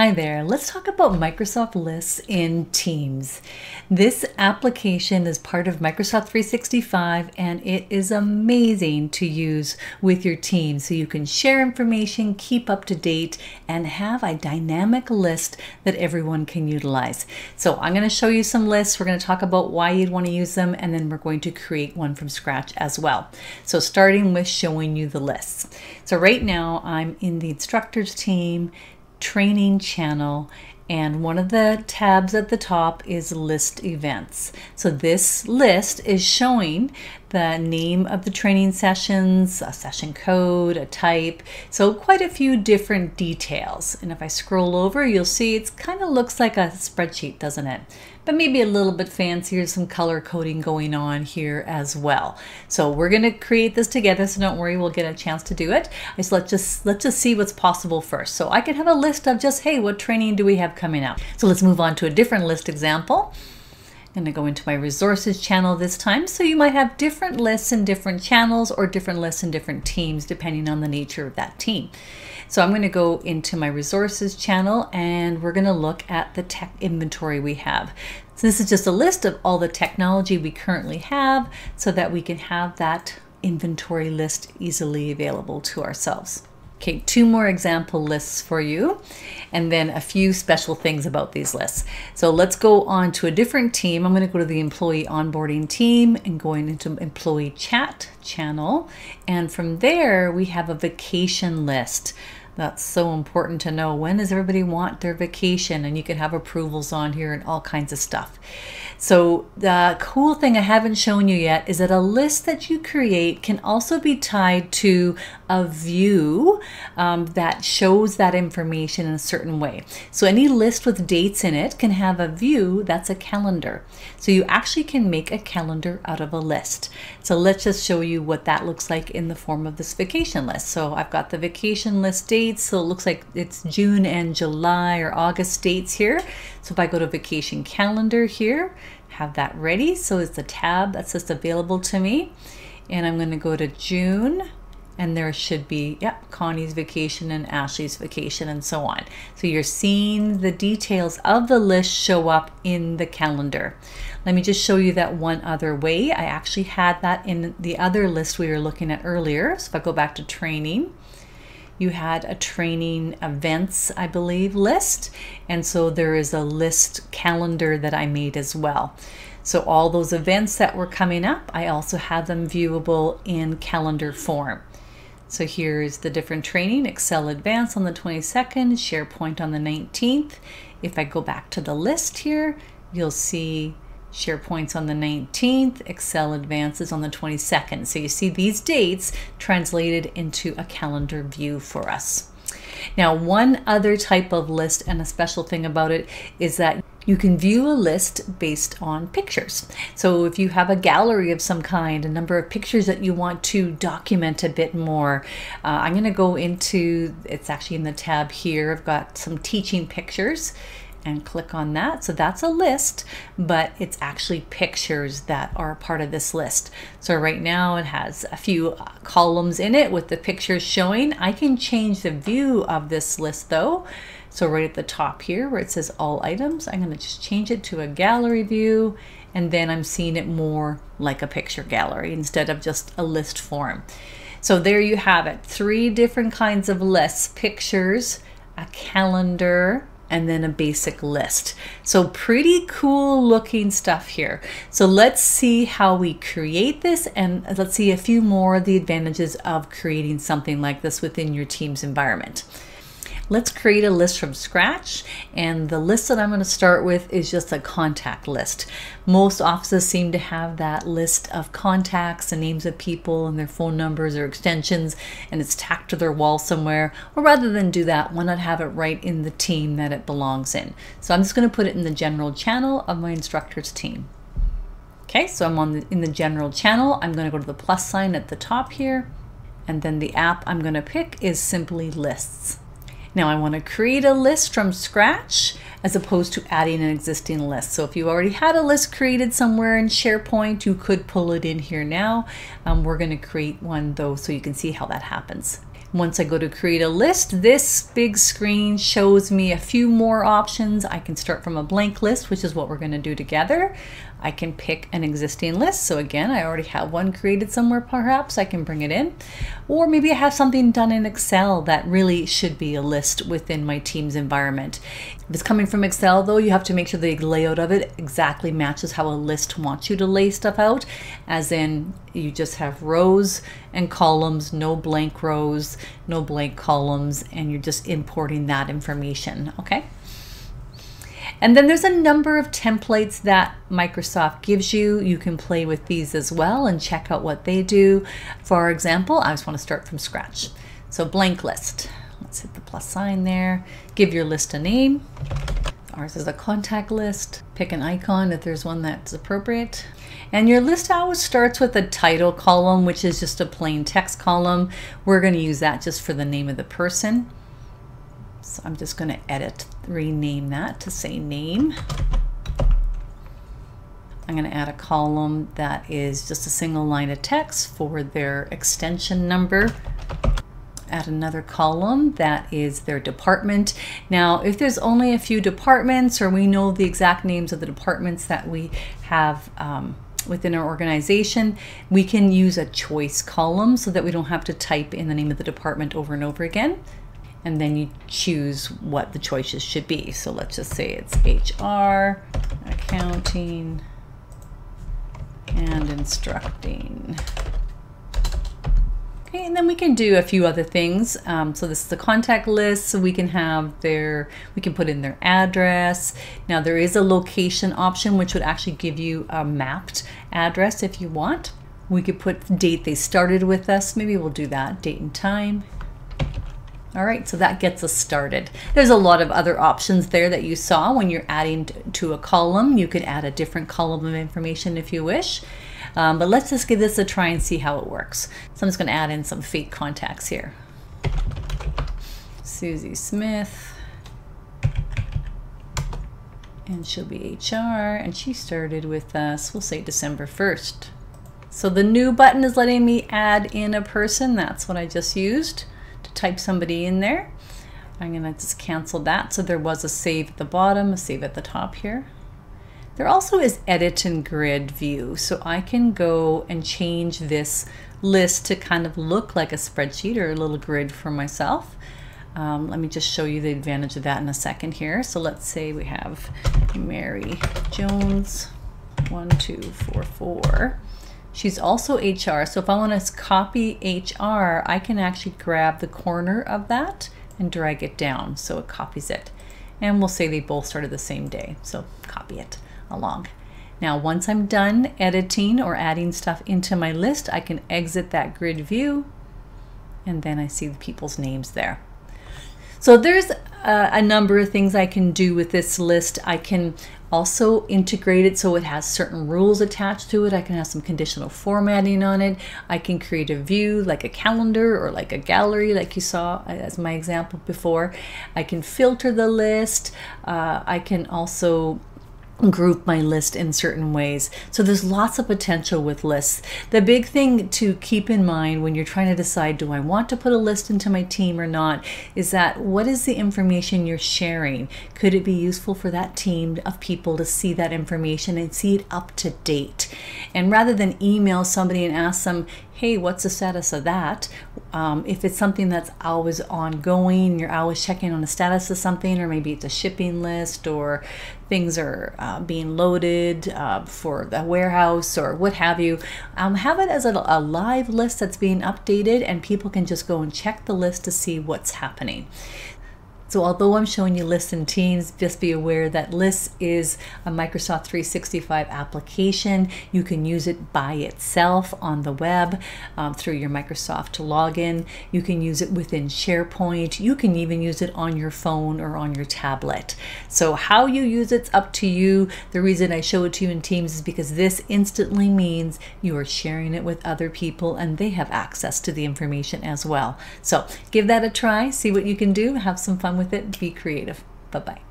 Hi there, let's talk about Microsoft Lists in Teams. This application is part of Microsoft 365 and it is amazing to use with your team so you can share information, keep up to date, and have a dynamic list that everyone can utilize. So I'm going to show you some lists, we're going to talk about why you'd want to use them, and then we're going to create one from scratch as well. So starting with showing you the lists. So right now I'm in the instructors team, training channel, and one of the tabs at the top is list events. So this list is showing the name of the training sessions, a session code, a type, so quite a few different details. And if I scroll over, you'll see it kind of looks like a spreadsheet, doesn't it? But maybe a little bit fancier, some color coding going on here as well. So we're gonna create this together, so don't worry, we'll get a chance to do it. Let's just see what's possible first. So I can have a list of just, hey, what training do we have coming up? So let's move on to a different list example. I'm going to go into my resources channel this time. So you might have different lists in different channels or different lists in different teams, depending on the nature of that team. So I'm going to go into my resources channel and we're going to look at the tech inventory we have. So this is just a list of all the technology we currently have so that we can have that inventory list easily available to ourselves. Okay, two more example lists for you, and then a few special things about these lists. So let's go on to a different team. I'm going to go to the employee onboarding team and going into employee chat channel. And from there, we have a vacation list. That's so important to know. When does everybody want their vacation? And you can have approvals on here and all kinds of stuff. So the cool thing I haven't shown you yet is that a list that you create can also be tied to a view that shows that information in a certain way. So any list with dates in it can have a view that's a calendar. So you actually can make a calendar out of a list. So let's just show you what that looks like in the form of this vacation list. So I've got the vacation list date. So it looks like it's June and July or August dates here. So if I go to vacation calendar here, have that ready. So it's the tab that's just available to me. And I'm going to go to June, and there should be, yep, Connie's vacation and Ashley's vacation and so on. So you're seeing the details of the list show up in the calendar. Let me just show you that one other way. I actually had that in the other list we were looking at earlier. So if I go back to training, you had a training events, I believe, list. And so there is a list calendar that I made as well. So all those events that were coming up, I also have them viewable in calendar form. So here's the different training, Excel Advanced on the 22nd, SharePoint on the 19th. If I go back to the list here, you'll see SharePoint's on the 19th, Excel Advanced is on the 22nd. So you see these dates translated into a calendar view for us. Now, one other type of list and a special thing about it is that you can view a list based on pictures. So if you have a gallery of some kind, a number of pictures that you want to document a bit more, I'm going to go into, it's actually in the tab here, I've got some teaching pictures, and click on that. So that's a list, but it's actually pictures that are part of this list. So right now it has a few columns in it with the pictures showing. I can change the view of this list though. So right at the top here where it says all items, I'm going to just change it to a gallery view, and then I'm seeing it more like a picture gallery instead of just a list form. So there you have it. Three different kinds of lists: pictures, a calendar, and then a basic list. So pretty cool looking stuff here. So let's see how we create this, and let's see a few more of the advantages of creating something like this within your team's environment. Let's create a list from scratch, and the list that I'm going to start with is just a contact list. Most offices seem to have that list of contacts and names of people and their phone numbers or extensions, and it's tacked to their wall somewhere. Or rather than do that, why not have it right in the team that it belongs in? So I'm just going to put it in the general channel of my instructors team. Okay, so I'm in the general channel. I'm going to go to the plus sign at the top here, and then the app I'm going to pick is simply lists. Now I want to create a list from scratch as opposed to adding an existing list. So if you already had a list created somewhere in SharePoint, you could pull it in here now. We're going to create one though, so you can see how that happens. Once I go to create a list, this big screen shows me a few more options. I can start from a blank list, which is what we're going to do together. I can pick an existing list. So again, I already have one created somewhere, perhaps I can bring it in. Or maybe I have something done in Excel that really should be a list within my Teams environment. If it's coming from Excel though, you have to make sure the layout of it exactly matches how a list wants you to lay stuff out. As in, you just have rows and columns, no blank rows, no blank columns, and you're just importing that information, okay? And then there's a number of templates that Microsoft gives you. You can play with these as well and check out what they do. For example, I just want to start from scratch. So blank list, let's hit the plus sign there. Give your list a name. Ours is a contact list. Pick an icon if there's one that's appropriate. And your list always starts with a title column, which is just a plain text column. We're going to use that just for the name of the person. So I'm just going to edit, rename that to say name. I'm going to add a column that is just a single line of text for their extension number. Add another column that is their department. Now, if there's only a few departments, or we know the exact names of the departments that we have within our organization, we can use a choice column so that we don't have to type in the name of the department over and over again. And then you choose what the choices should be. So let's just say it's HR, accounting, and instructing. Okay, and then we can do a few other things. So this is the contact list, so we can have their, we can put in their address. Now there is a location option, which would actually give you a mapped address if you want. We could put the date they started with us. Maybe we'll do that, date and time. All right, so that gets us started. There's a lot of other options there that you saw when you're adding to a column. You could add a different column of information if you wish. But let's just give this a try and see how it works. So I'm just going to add in some fake contacts here. Susie Smith. And she'll be HR, and she started with us, we'll say December 1st. So the new button is letting me add in a person. That's what I just used to type somebody in there. I'm going to just cancel that. So there was a save at the bottom, a save at the top here. There also is edit and grid view, so I can go and change this list to kind of look like a spreadsheet or a little grid for myself. Let me just show you the advantage of that in a second here. So let's say we have Mary Jones 1244. She's also HR, so if I want to copy HR, I can actually grab the corner of that and drag it down so it copies it. And we'll say they both started the same day, so copy it along. Now, once I'm done editing or adding stuff into my list, I can exit that grid view, and then I see the people's names there. So there's a number of things I can do with this list. I can also integrate it so it has certain rules attached to it. I can have some conditional formatting on it. I can create a view like a calendar or like a gallery like you saw as my example before. I can filter the list. I can also group my list in certain ways. So there's lots of potential with lists. The big thing to keep in mind when you're trying to decide, do I want to put a list into my team or not, is that what is the information you're sharing? Could it be useful for that team of people to see that information and see it up to date? And rather than email somebody and ask them, hey, what's the status of that? If it's something that's always ongoing, you're always checking on the status of something, or maybe it's a shipping list, or things are being loaded for the warehouse, or what have you, have it as a live list that's being updated, and people can just go and check the list to see what's happening. So although I'm showing you lists and teams, just be aware that lists is a Microsoft 365 application. You can use it by itself on the web through your Microsoft to log in. You can use it within SharePoint. You can even use it on your phone or on your tablet. So how you use it's up to you. The reason I show it to you in Teams is because this instantly means you are sharing it with other people and they have access to the information as well. So give that a try, see what you can do, have some fun with it, be creative. Bye-bye.